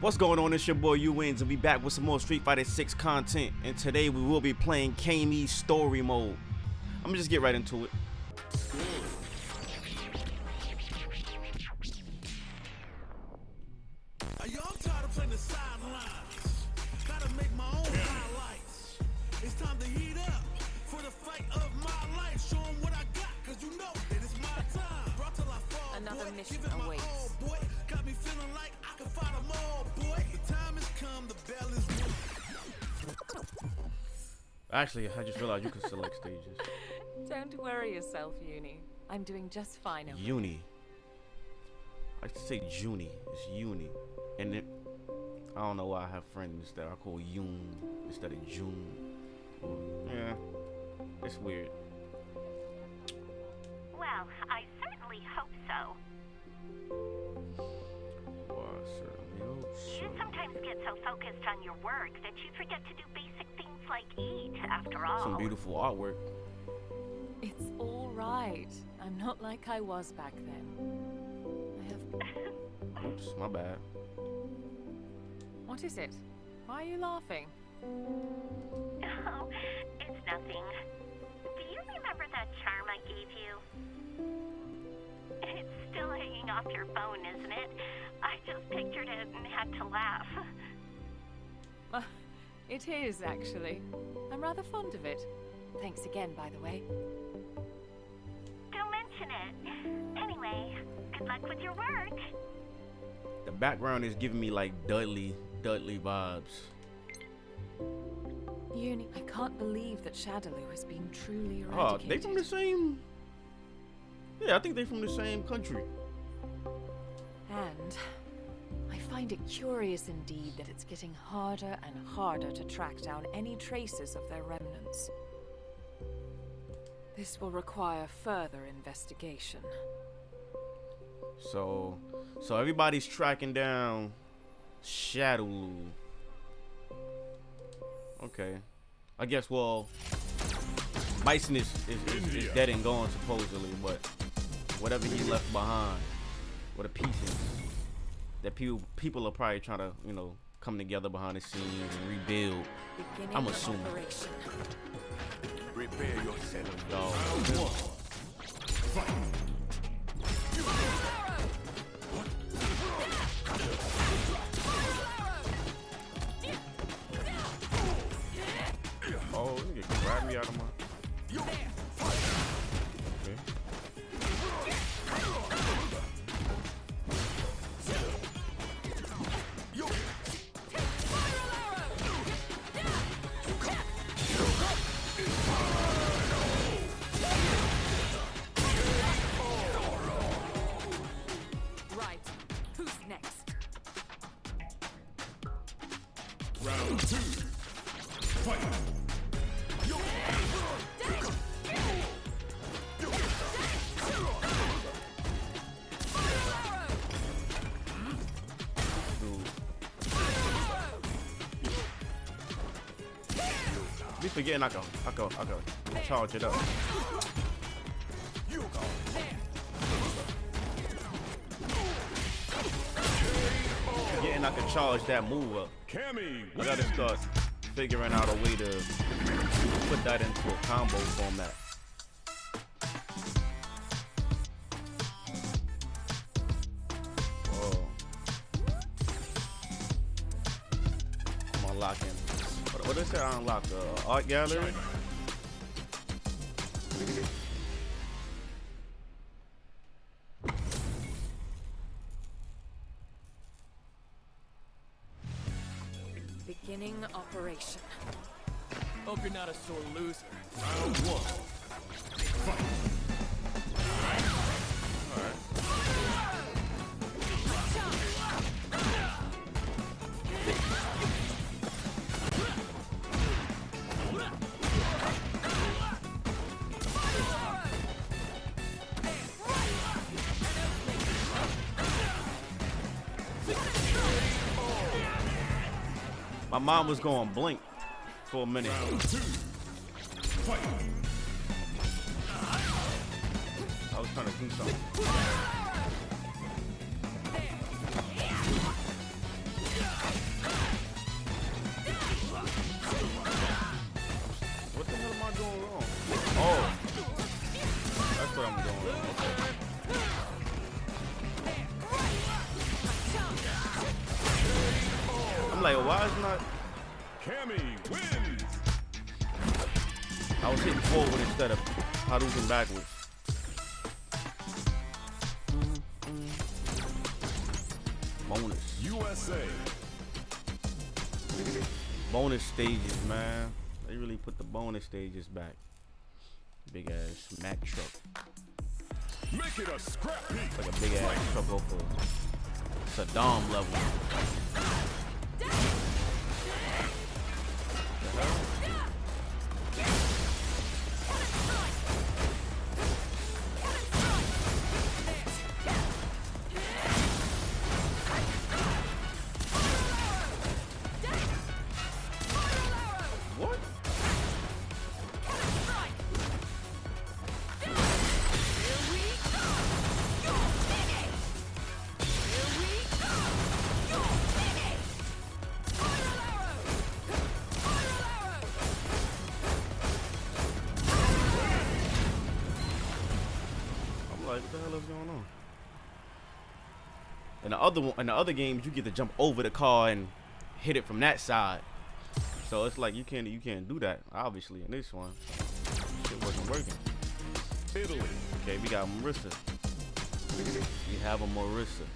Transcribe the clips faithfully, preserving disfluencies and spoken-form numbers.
What's going on? It's your boy YouWinns, and we back with some more Street Fighter six content, and today we will be playing Cammy story mode. I'm gonna just get right into it. Are y'all tired of playing the sidelines? Gotta make my own highlights. It's time to heat up for the fight of my life. Show 'em what I got, cause you know that it's my time. Brought till I fall, another mission awaits. Got me feeling like I can fight them all, boy. The time has come, the bell is ringing. Actually, I just realized you can select stages. Don't worry yourself, Uni. I'm doing just fine over Uni. I used to say Juni. It's Uni. And it, I don't know why I have friends that I call Yoon instead of June. Yeah. It's weird. Well, I certainly hope so. You sometimes get so focused on your work that you forget to do basic things like eat, after all. Some beautiful artwork. It's all right. I'm not like I was back then. I have... Oops, my bad. What is it? Why are you laughing? Oh, it's nothing. Do you remember that charm I gave you? It's still hanging off your phone, isn't it? I just pictured it and had to laugh. Uh, it is, actually. I'm rather fond of it. Thanks again, by the way. Don't mention it. Anyway, good luck with your work. The background is giving me, like, Dudley, Dudley vibes. Uni, I can't believe that Shadaloo has been truly eradicated. Oh, they from the same... Yeah, I think they're from the same country. And I find it curious indeed that it's getting harder and harder to track down any traces of their remnants. This will require further investigation. So, so everybody's tracking down Shadaloo. Okay. I guess, well, Bison is, is, is, is dead and gone supposedly, but whatever he left behind. Or the pieces that people people are probably trying to, you know, come together behind the scenes and rebuild. Beginning I'm assuming. Prepare yourself. No. Oh, you can grab me out of my. Again, I go, I go, I go. Charge it up. You go. Again, I can charge that move up. Cammy, I gotta start figuring out a way to put that into a combo format. Whoa. I'm unlocking. What does that unlock? The uh, art gallery? Beginning operation. Hope you're not a sore loser. Round one. Fight. My mom was going blank for a minute. I was trying to do something. I'm like, why is not... Cammy wins. I was hitting forward instead of Hadouken backwards. Bonus. U S A. Bonus stages, man. They really put the bonus stages back. Big ass Mack truck. Make it a scrap heap. It's like a big ass truck over. It's a Dom level. And the other one, in the other games, you get to jump over the car and hit it from that side. So it's like you can't, you can't do that. Obviously, in this one, it wasn't working. Italy. Okay, we got Marissa. We have a Marissa.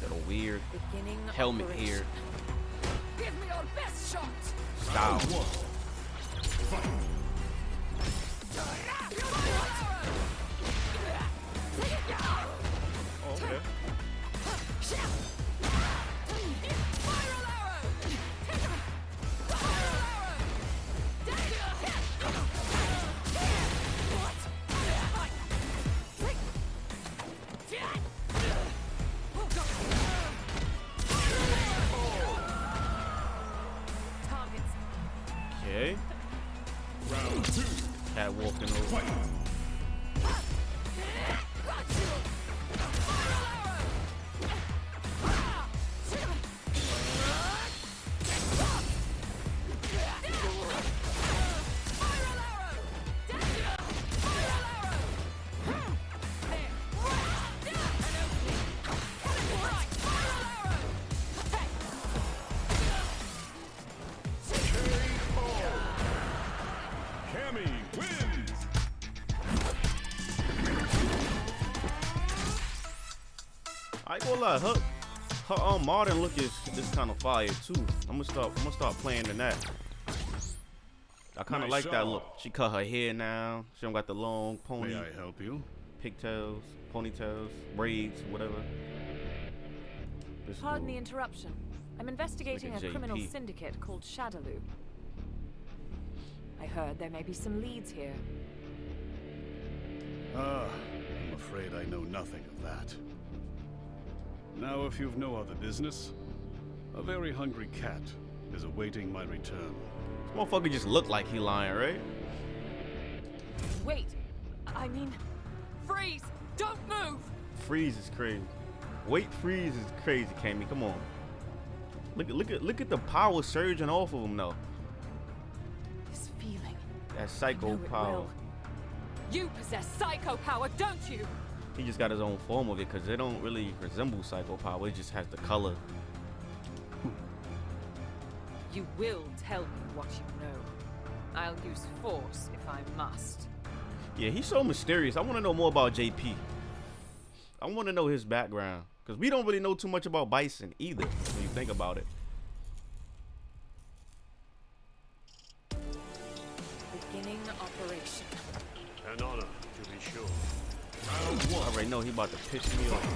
Got a weird Beginning helmet operation. Here. Give me your best shot. Style. One. Oh, okay. Okay. Round two. Cat walking over. I ain't gonna lie, her, her um, modern look is, is kind of fire too. I'm gonna start, I'm gonna start playing in that. I kind of nice like that look. She cut her hair now. She don't got the long pony. May I help you? Pigtails, ponytails, braids, whatever. This Pardon the interruption. I'm investigating a J P. criminal syndicate called Shadaloo. I heard there may be some leads here. Ah, I'm afraid I know nothing of that. Now, if you've no other business, a very hungry cat is awaiting my return. This motherfucker just looked like he lying, right? Wait, I mean, freeze! Don't move! Freeze is crazy. Wait, freeze is crazy, Cammy. Come on. Look at, look at, look at the power surging off of him, though. This feeling. That psycho power. You possess psycho power, don't you? He just got his own form of it because they don't really resemble Psycho Power. It just has the color. You will tell me what you know. I'll use force if I must. Yeah, he's so mysterious. I want to know more about J P. I want to know his background because we don't really know too much about Bison either when you think about it. Beginning operation. An honor, to be sure. I already know he about to piss me off.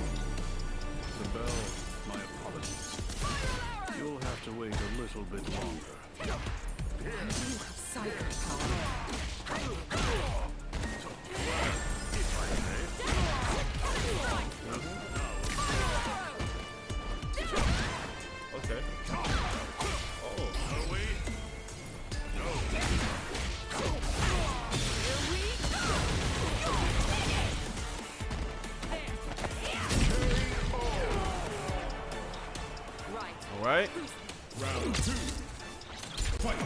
Isabelle, my apologies. You'll have to wait a little bit longer. I do have psycho power. Okay. Oh, are we? No. All right. Round two. Fight.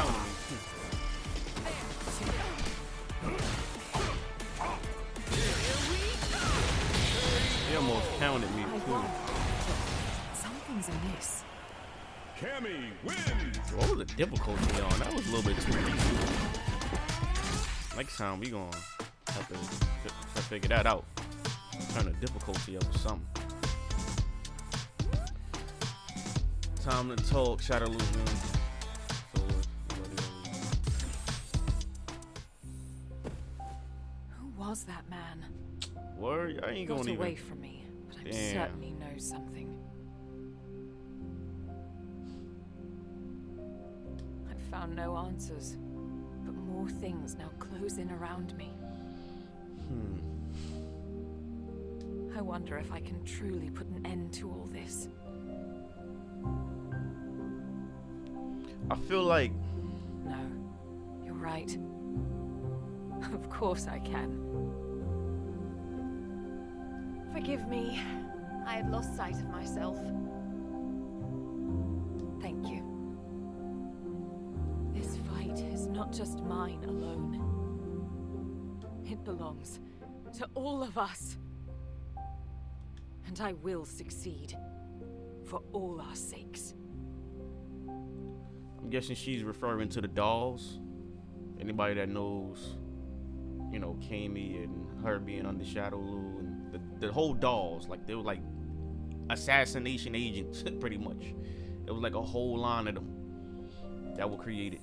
telling me. He almost counted me too. Something's amiss. Cammy wins. What was the difficulty on? That was a little bit too easy. Next time we gonna have to, to figure that out. Turn the difficulty up or something. Time to talk. Shadaloo wins. Was that man? Word, I ain't going to away even... from me, but I'm Damn. certain he knows something. I've found no answers, but more things now close in around me. Hmm. I wonder if I can truly put an end to all this. I feel like... No, you're right. Of course I can. Forgive me. I had lost sight of myself. Thank you. This fight is not just mine alone. It belongs to all of us. And I will succeed. For all our sakes. I'm guessing she's referring to the dolls. Anybody that knows, you know, Cammy and her being under Shadaloo and The, the whole dolls, like they were like assassination agents, pretty much. It was like a whole line of them that were created,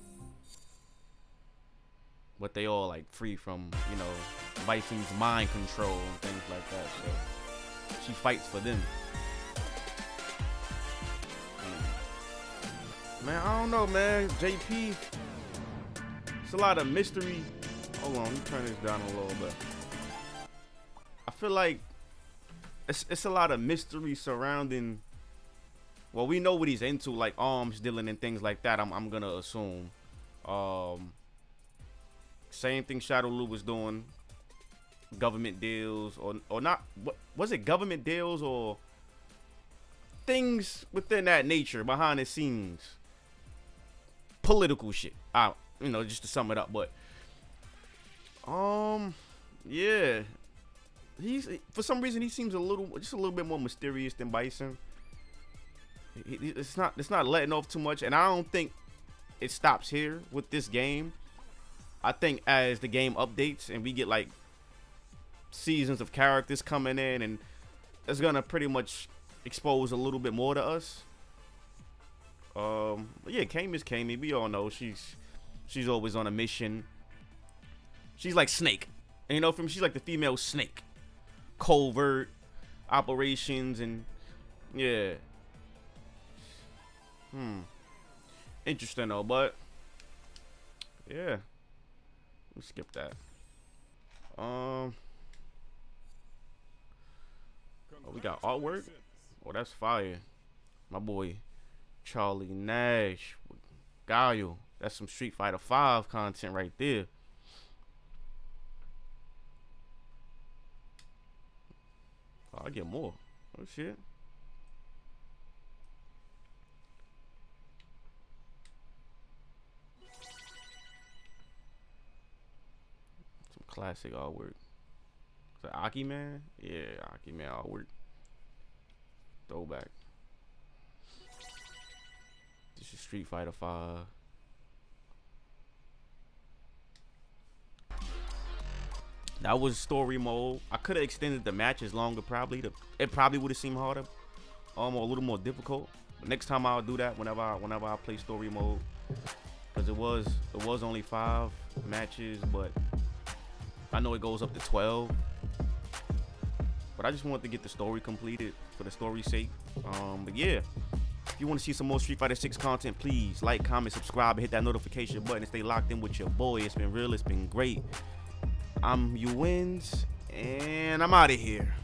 but they all like free from, you know, Bison's mind control and things like that. So she fights for them. Man, I don't know, man. J P, it's a lot of mystery. Hold on, let me turn this down a little bit. I feel like it's, it's a lot of mystery surrounding, well, we know what he's into, like arms dealing and things like that. I'm, I'm gonna assume um, same thing Shadaloo was doing, government deals or, or not what, was it government deals or things within that nature, behind the scenes political shit, I, you know, just to sum it up. But um yeah, he's, for some reason, he seems a little, just a little bit more mysterious than Bison. It's not, it's not letting off too much, and I don't think it stops here with this game. I think as the game updates and we get like seasons of characters coming in, and it's gonna pretty much expose a little bit more to us. Um, but yeah, Cammy, Cammy, we all know she's she's always on a mission. She's like Snake, and you know, from she's like the female Snake. Covert operations and yeah. Hmm. Interesting though, but yeah. We'll skip that. Um oh, we got artwork. Oh, that's fire. My boy Charlie Nash with Gaio. That's some Street Fighter five content right there. I get more. Oh shit. Some classic artwork. Is that Akiman? Yeah, Akiman artwork. Throwback. This is Street Fighter five. That was story mode. I could have extended the matches longer, probably. To, it probably would have seemed harder, um, or a little more difficult. But next time I'll do that whenever I, whenever I play story mode, because it was it was only five matches, but I know it goes up to twelve. But I just wanted to get the story completed for the story's sake. Um, but yeah, if you want to see some more Street Fighter six content, please like, comment, subscribe, and hit that notification button and stay locked in with your boy. It's been real. It's been great. I'm YouWinns, and I'm out of here.